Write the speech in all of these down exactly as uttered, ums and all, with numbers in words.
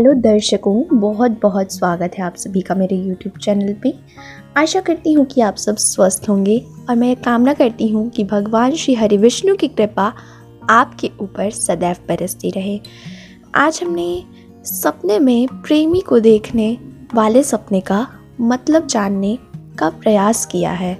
Hello दर्शकों, बहुत बहुत स्वागत है आप सभी का मेरे यूट्यूब चैनल पे। आशा करती हूँ कि आप सब स्वस्थ होंगे और मैं कामना करती हूँ कि भगवान श्री हरि विष्णु की कृपा आपके ऊपर सदैव बरसती रहे। आज हमने सपने में प्रेमी को देखने वाले सपने का मतलब जानने का प्रयास किया है,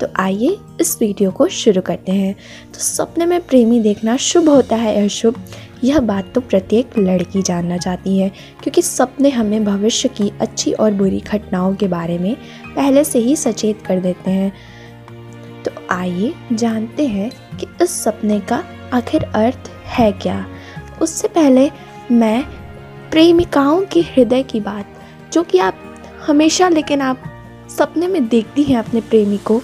तो आइए इस वीडियो को शुरू करते हैं। तो सपने में प्रेमी देखना शुभ होता है अशुभ, यह बात तो प्रत्येक लड़की जानना चाहती है, क्योंकि सपने हमें भविष्य की अच्छी और बुरी घटनाओं के बारे में पहले से ही सचेत कर देते हैं। तो आइए जानते हैं कि इस सपने का आखिर अर्थ है क्या। उससे पहले मैं प्रेमिकाओं के हृदय की बात, जो कि आप हमेशा लेकिन आप सपने में देखती हैं अपने प्रेमी को,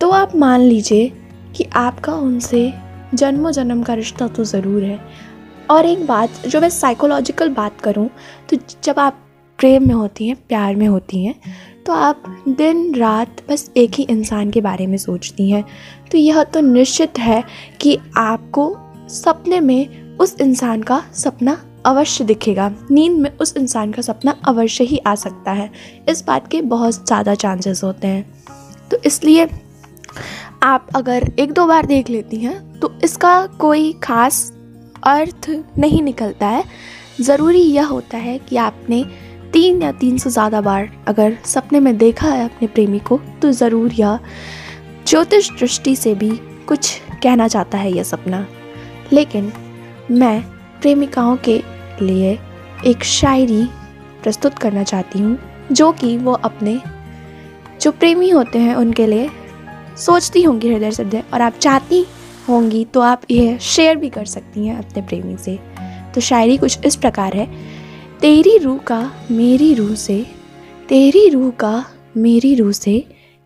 तो आप मान लीजिए कि आपका उनसे जन्मों जन्म का रिश्ता तो ज़रूर है। और एक बात जो मैं साइकोलॉजिकल बात करूं, तो जब आप प्रेम में होती हैं, प्यार में होती हैं, तो आप दिन रात बस एक ही इंसान के बारे में सोचती हैं, तो यह तो निश्चित है कि आपको सपने में उस इंसान का सपना अवश्य दिखेगा। नींद में उस इंसान का सपना अवश्य ही आ सकता है, इस बात के बहुत ज़्यादा चांसेस होते हैं। तो इसलिए आप अगर एक दो बार देख लेती हैं तो इसका कोई ख़ास अर्थ नहीं निकलता है। ज़रूरी यह होता है कि आपने तीन या तीन से ज़्यादा बार अगर सपने में देखा है अपने प्रेमी को, तो ज़रूर यह ज्योतिष दृष्टि से भी कुछ कहना चाहता है यह सपना। लेकिन मैं प्रेमिकाओं के लिए एक शायरी प्रस्तुत करना चाहती हूँ, जो कि वो अपने जो प्रेमी होते हैं उनके लिए सोचती होंगी हृदय से हृदय, और आप चाहती होंगी तो आप यह शेयर भी कर सकती हैं अपने प्रेमी से। तो शायरी कुछ इस प्रकार है। तेरी रूह का मेरी रूह से, तेरी रूह का मेरी रूह से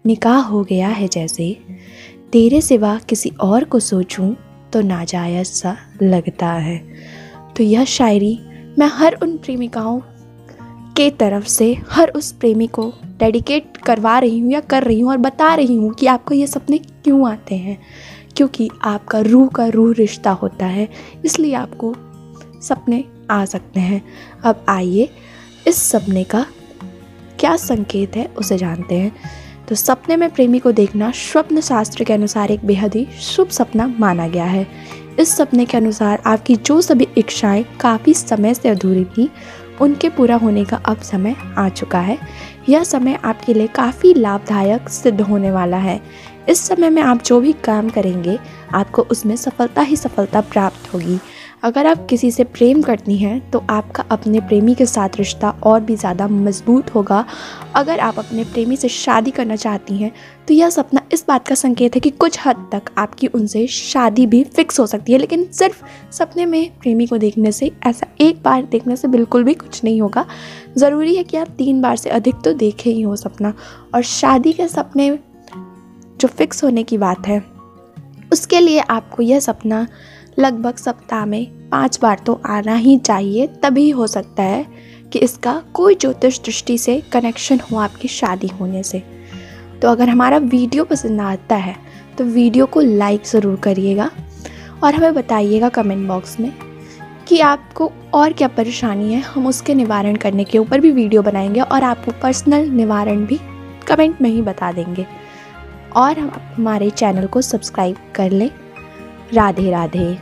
निकाह हो गया है जैसे, तेरे सिवा किसी और को सोचूं तो नाजायज़ सा लगता है। तो यह शायरी मैं हर उन प्रेमिकाओं के तरफ से हर उस प्रेमी को डेडिकेट करवा रही हूँ या कर रही हूँ, और बता रही हूँ कि आपको ये सपने क्यों आते हैं। क्योंकि आपका रूह का रूह रिश्ता होता है, इसलिए आपको सपने आ सकते हैं। अब आइए इस सपने का क्या संकेत है उसे जानते हैं। तो सपने में प्रेमी को देखना स्वप्न शास्त्र के अनुसार एक बेहद ही शुभ सपना माना गया है। इस सपने के अनुसार आपकी जो सभी इच्छाएं काफ़ी समय से अधूरी थी, उनके पूरा होने का अब समय आ चुका है। यह समय आपके लिए काफ़ी लाभदायक सिद्ध होने वाला है। इस समय में आप जो भी काम करेंगे, आपको उसमें सफलता ही सफलता प्राप्त होगी। अगर आप किसी से प्रेम करती हैं तो आपका अपने प्रेमी के साथ रिश्ता और भी ज़्यादा मजबूत होगा। अगर आप अपने प्रेमी से शादी करना चाहती हैं तो यह सपना इस बात का संकेत है कि कुछ हद तक आपकी उनसे शादी भी फिक्स हो सकती है। लेकिन सिर्फ सपने में प्रेमी को देखने से, ऐसा एक बार देखने से बिल्कुल भी कुछ नहीं होगा। ज़रूरी है कि आप तीन बार से अधिक तो देखे ही हो सपना। और शादी के सपने जो फिक्स होने की बात है, उसके लिए आपको यह सपना लगभग सप्ताह में पाँच बार तो आना ही चाहिए, तभी हो सकता है कि इसका कोई ज्योतिष दृष्टि से कनेक्शन हो आपकी शादी होने से। तो अगर हमारा वीडियो पसंद आता है तो वीडियो को लाइक ज़रूर करिएगा, और हमें बताइएगा कमेंट बॉक्स में कि आपको और क्या परेशानी है। हम उसके निवारण करने के ऊपर भी वीडियो बनाएंगे, और आपको पर्सनल निवारण भी कमेंट में ही बता देंगे। और हम हमारे चैनल को सब्सक्राइब कर लें। राधे राधे।